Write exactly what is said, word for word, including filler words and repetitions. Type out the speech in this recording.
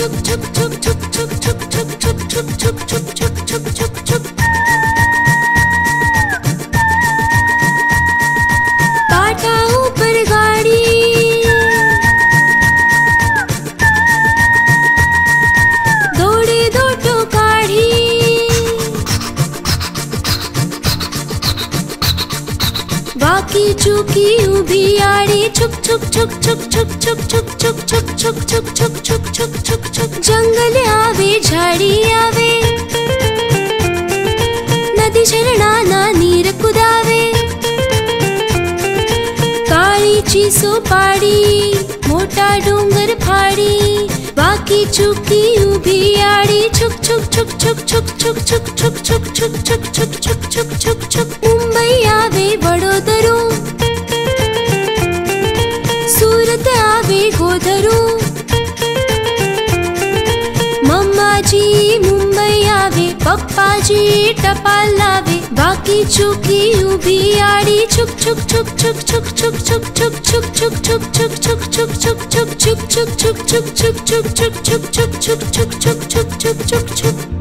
बाकी चुकी उभी आड़ी छुप छुप छुप छुप छुप छुप छुप छुप छुप छुप छुप छुप छुप छुप छुप छुप जंगल आवे झाड़ी आवे नदी झरना ना नीर कुदावे काली चीसो पाड़ी मोटा डोंगर फाड़ी बाकी चुकी उभी आड़ी छुप छुप छुप छुप छुप छुप छुप छुप छुप छुप छुप छुप छुप छुप छुप छुप मुंबई आवे बड़ोदरो सूरत आवे गोधरो मम्मा जी मुंबई आवे पप्पा जी टपाल लावे बाकी चुकी उभी आड़ी छुप छुप छुप छुप छुप छुप छुप छुप छुप छुप छुप छुप छुप छुप छुप छुप छुप छुप छुप छुप छुप छुप छुप छुप छुप छुप छुप छुप छुप छुप छुप छुप छुप